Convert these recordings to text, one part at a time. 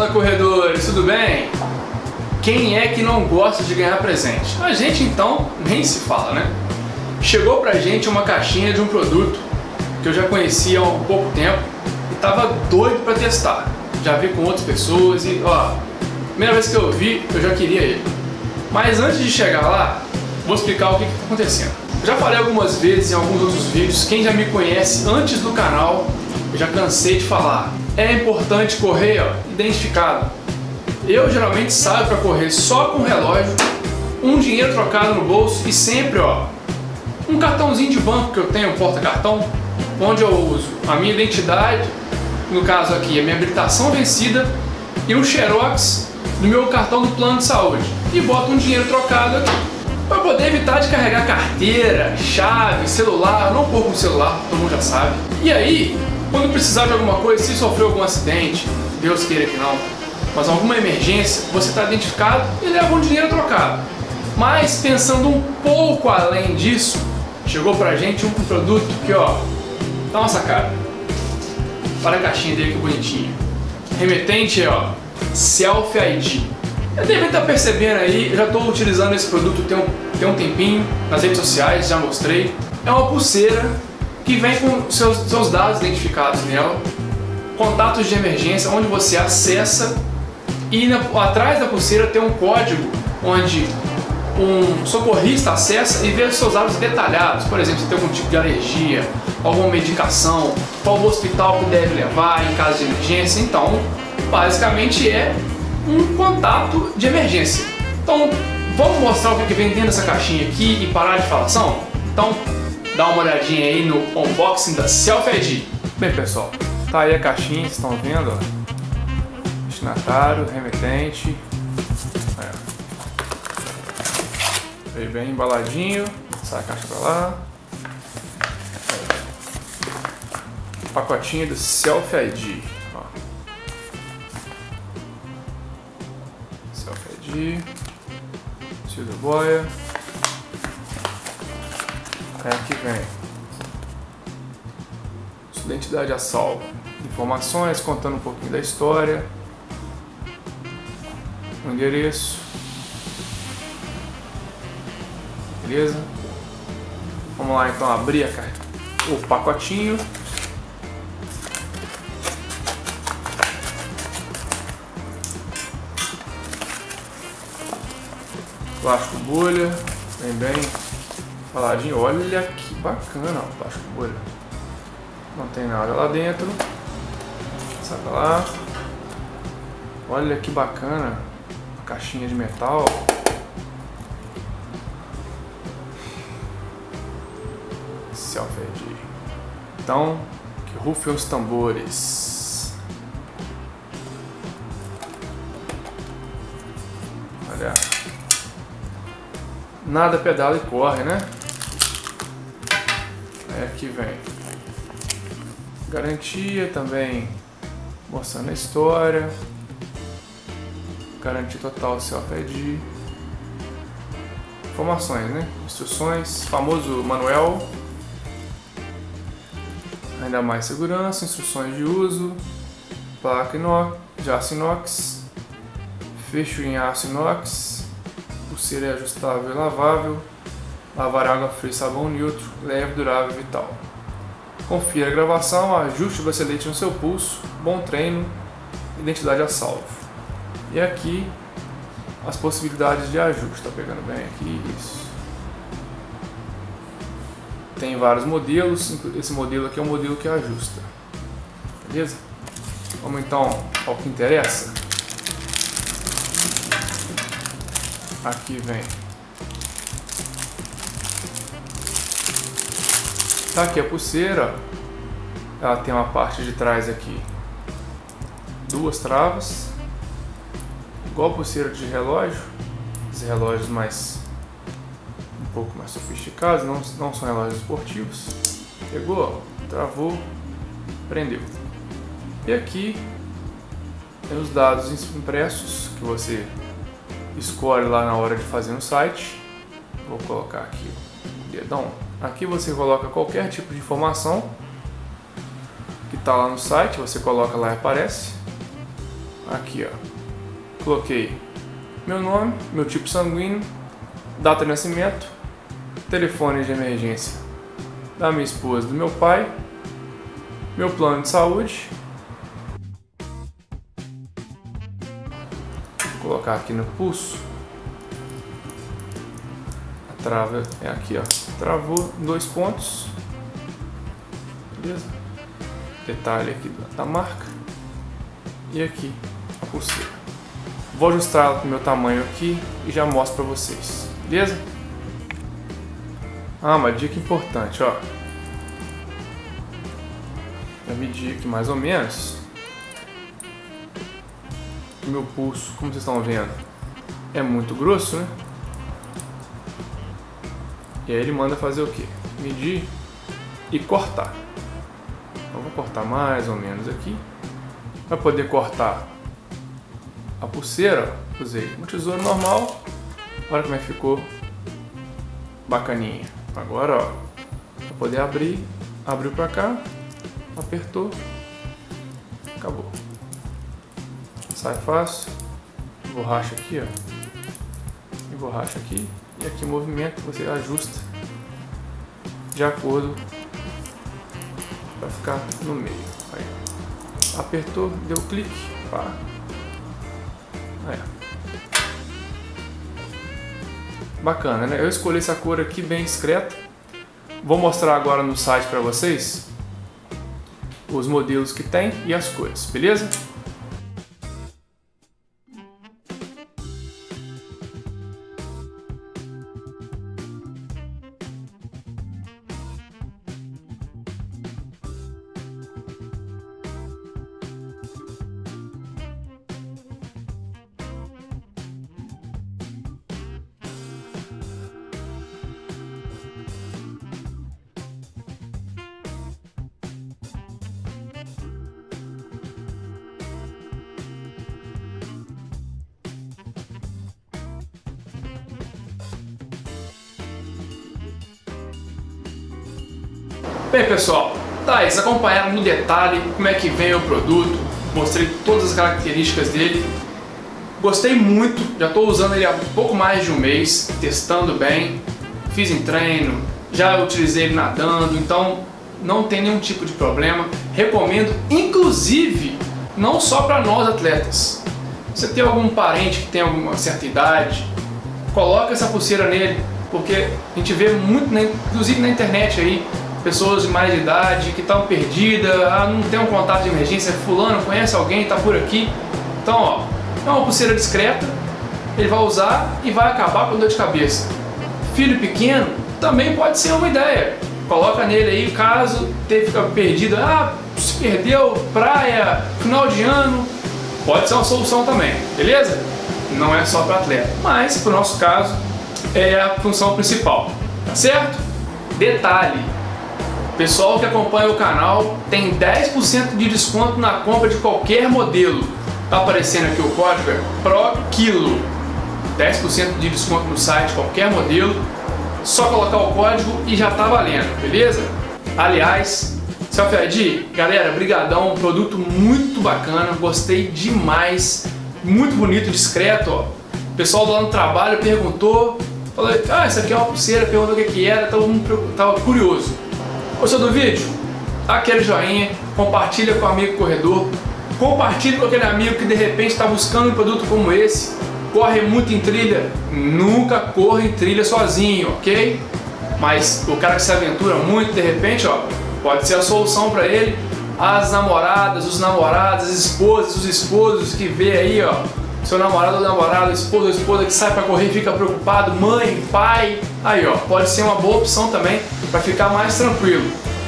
Fala, corredores, tudo bem? Quem é que não gosta de ganhar presente? A gente então nem se fala, né? Chegou pra gente uma caixinha de um produto que eu já conhecia há um pouco tempo e tava doido pra testar. Já vi com outras pessoas e ó, primeira vez que eu vi, eu já queria ele. Mas antes de chegar lá, vou explicar o que tá acontecendo. Eu já falei algumas vezes em alguns outros vídeos, quem já me conhece antes do canal, eu já cansei de falar. É importante correr identificado. Eu geralmente saio para correr só com relógio, um dinheiro trocado no bolso e sempre um cartãozinho de banco que eu tenho, um porta-cartão, onde eu uso a minha identidade, no caso aqui a minha habilitação vencida, e um xerox do meu cartão do plano de saúde. E boto um dinheiro trocado aqui para poder evitar de carregar carteira, chave, celular. Eu não corro com celular, todo mundo já sabe. E aí, quando precisar de alguma coisa, se sofrer algum acidente, Deus queira que não, mas alguma emergência, você está identificado e leva um dinheiro trocado. Mas pensando um pouco além disso, chegou pra gente um produto que dá uma sacada. Olha a caixinha dele que bonitinho. Remetente é Self ID. Eu deve estar percebendo aí, eu já estou utilizando esse produto tem um tempinho, nas redes sociais já mostrei. É uma pulseira que vem com seus dados identificados nela, contatos de emergência, onde você acessa, e atrás da pulseira tem um código onde um socorrista acessa e vê seus dados detalhados. Por exemplo, se tem algum tipo de alergia, alguma medicação, qual hospital que deve levar em caso de emergência. Então, basicamente é um contato de emergência. Então, vamos mostrar o que vem dentro dessa caixinha aqui e parar de falação? Então, dá uma olhadinha aí no unboxing da Self ID. Bem, pessoal, tá aí a caixinha, vocês estão vendo, destinatário, remetente, veio bem embaladinho, sai a caixa pra lá, pacotinho do Self ID, Self ID, Silvio Boia. Aqui vem sua identidade a salvo, informações contando um pouquinho da história, o endereço, beleza? Vamos lá então abrir o pacotinho. Plástico bolha, vem bem faladinho, olha que bacana, plástico bolha. Não tem nada lá dentro. Sai pra lá. Olha que bacana. Uma caixinha de metal. Self ID. Então, que rufem os tambores. Olha. Nada pedala e corre, né? Aqui vem garantia também, mostrando a história, garantia total, Self ID, informações, né? Instruções, famoso manual, ainda mais segurança, instruções de uso, placa inox, de aço inox, fecho em aço inox, pulseira ajustável e lavável, lavar água fria, sabão neutro, leve, durável e vital. Confira a gravação, ajuste o bracelete no seu pulso, bom treino, identidade a salvo. E aqui as possibilidades de ajuste, tá pegando bem aqui, isso. Tem vários modelos, esse modelo aqui é um modelo que ajusta. Beleza? Vamos então ao que interessa. Aqui vem. Tá aqui a pulseira, ela tem uma parte de trás aqui, duas travas, igual a pulseira de relógio, os relógios um pouco mais sofisticados, não são relógios esportivos, pegou, travou, prendeu. E aqui tem os dados impressos que você escolhe lá na hora de fazer no site. Vou colocar aqui o dedão. Aqui você coloca qualquer tipo de informação que está lá no site, você coloca lá e aparece. aqui, ó, coloquei meu nome, meu tipo sanguíneo, data de nascimento, telefone de emergência da minha esposa, do meu pai, meu plano de saúde. Vou colocar aqui no pulso. A trava é aqui, ó. Travou 2 pontos. Beleza? Detalhe aqui da marca. E aqui a pulseira. Vou ajustar ela pro meu tamanho aqui e já mostro pra vocês. Beleza? Ah, uma dica importante, ó. Eu medi aqui mais ou menos o meu pulso, como vocês estão vendo, é muito grosso, né? E aí ele manda fazer o quê? Medir e cortar. Então, vou cortar mais ou menos aqui. Para poder cortar a pulseira, usei um tesouro normal. Olha como é que ficou bacaninha. Agora, ó, para poder abrir, abriu para cá. Apertou, acabou. Sai fácil. Borracha aqui, ó. E borracha aqui. E aqui o movimento você ajusta de acordo para ficar no meio. Aí. Apertou, deu clique. Pá. Aí. Bacana, né? Eu escolhi essa cor aqui bem discreta. Vou mostrar agora no site para vocês os modelos que tem e as cores, beleza? Bem, pessoal, vocês acompanharam no detalhe como é que vem o produto, mostrei todas as características dele. Gostei muito, já estou usando ele há pouco mais de um mês, testando bem, fiz em treino, já utilizei ele nadando, então não tem nenhum tipo de problema. Recomendo, inclusive, não só para nós atletas. Se você tem algum parente que tem alguma certa idade, coloca essa pulseira nele, porque a gente vê muito, inclusive na internet aí, pessoas de mais idade que estão perdidas, não tem um contato de emergência, fulano conhece alguém, está por aqui. Então, ó, é uma pulseira discreta, ele vai usar e vai acabar com dor de cabeça. Filho pequeno também pode ser uma ideia. Coloca nele aí, caso fica perdido, se perdeu, praia, final de ano, pode ser uma solução também, beleza? Não é só para atleta, mas pro nosso caso é a função principal, tá certo? Detalhe. Pessoal que acompanha o canal tem 10% de desconto na compra de qualquer modelo. Tá aparecendo aqui o código, é PROKILO. 10% de desconto no site, qualquer modelo. Só colocar o código e já tá valendo, beleza? Aliás, Self ID, galera, brigadão, um produto muito bacana, gostei demais. Muito bonito, discreto, ó. O pessoal do lá no trabalho perguntou, falou, isso aqui é uma pulseira, perguntou o que era, tava curioso. Gostou do vídeo? Dá aquele joinha, compartilha com o amigo corredor, compartilha com aquele amigo que de repente está buscando um produto como esse, corre muito em trilha, nunca corre em trilha sozinho, ok? Mas o cara que se aventura muito, de repente, ó, pode ser a solução para ele. As namoradas, os namorados, as esposas, os esposos que vê aí, ó, seu namorado ou namorada, esposa ou esposa que sai para correr e fica preocupado, mãe, pai, aí ó, pode ser uma boa opção também para ficar mais tranquilo.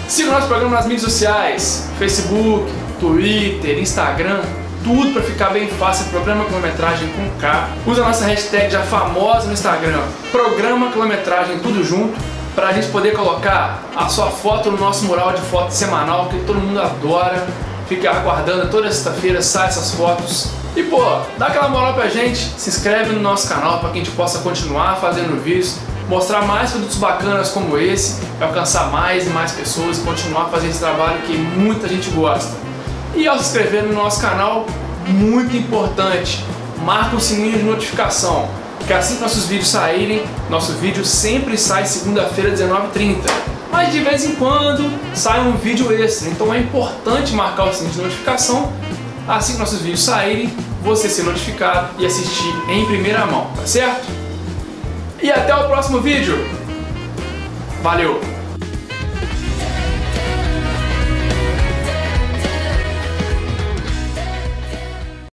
Siga o nosso programa nas mídias sociais, Facebook, Twitter, Instagram, tudo para ficar bem fácil, Programa Kilometragem com K. Usa a nossa hashtag já famosa no Instagram, Programa Kilometragem, tudo junto, para a gente poder colocar a sua foto no nosso mural de foto semanal, que todo mundo adora, fica aguardando, toda sexta-feira sai essas fotos. E pô, dá aquela moral pra gente, se inscreve no nosso canal para que a gente possa continuar fazendo vídeos, mostrar mais produtos bacanas como esse, alcançar mais e mais pessoas e continuar fazendo esse trabalho que muita gente gosta. E ao se inscrever no nosso canal, muito importante, marca o sininho de notificação, que assim que nossos vídeos saírem, nosso vídeo sempre sai segunda-feira, 19h30. Mas de vez em quando sai um vídeo extra, então é importante marcar o sininho de notificação, assim que nossos vídeos saírem, você ser notificado e assistir em primeira mão, tá certo? E até o próximo vídeo! Valeu!